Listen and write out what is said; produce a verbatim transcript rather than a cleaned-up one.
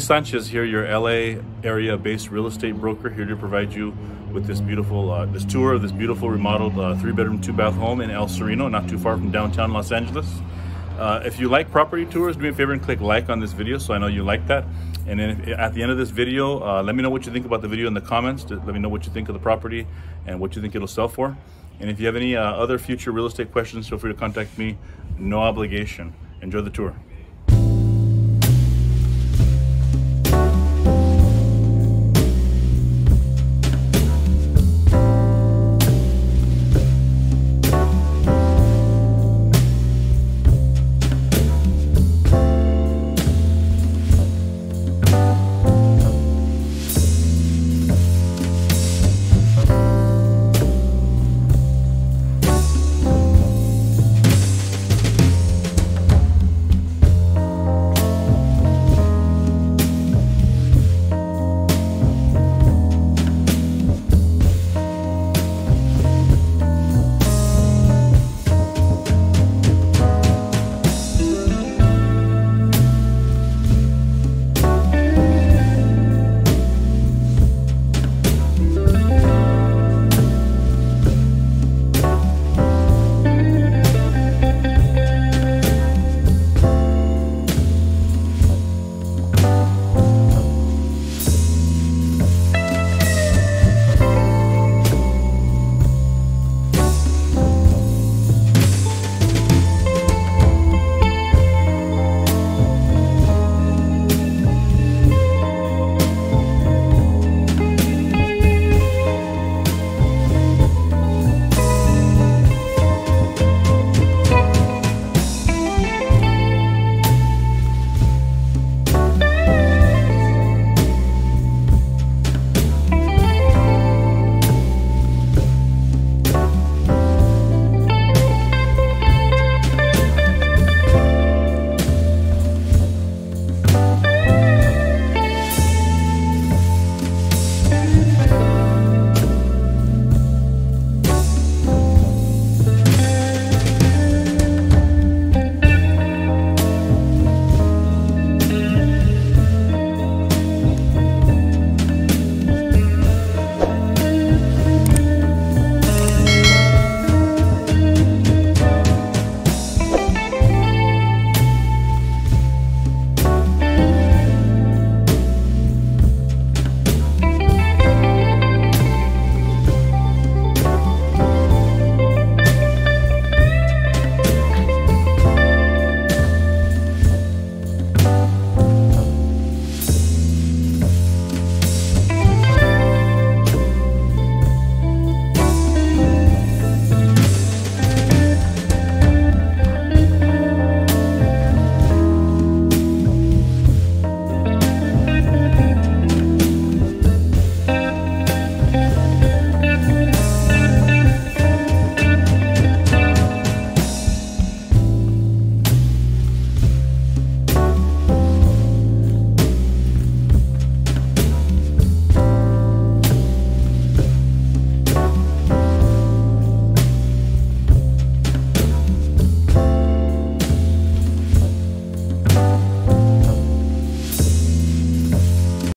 Luis Sanchez here, your L A area-based real estate broker, here to provide you with this beautiful, uh, this tour of this beautiful remodeled uh, three-bedroom, two-bath home in El Sereno, not too far from downtown Los Angeles. Uh, if you like property tours, do me a favor and click like on this video, so I know you like that. And then if, at the end of this video, uh, let me know what you think about the video in the comments. Let me know what you think of the property and what you think it'll sell for. And if you have any uh, other future real estate questions, feel free to contact me. No obligation. Enjoy the tour.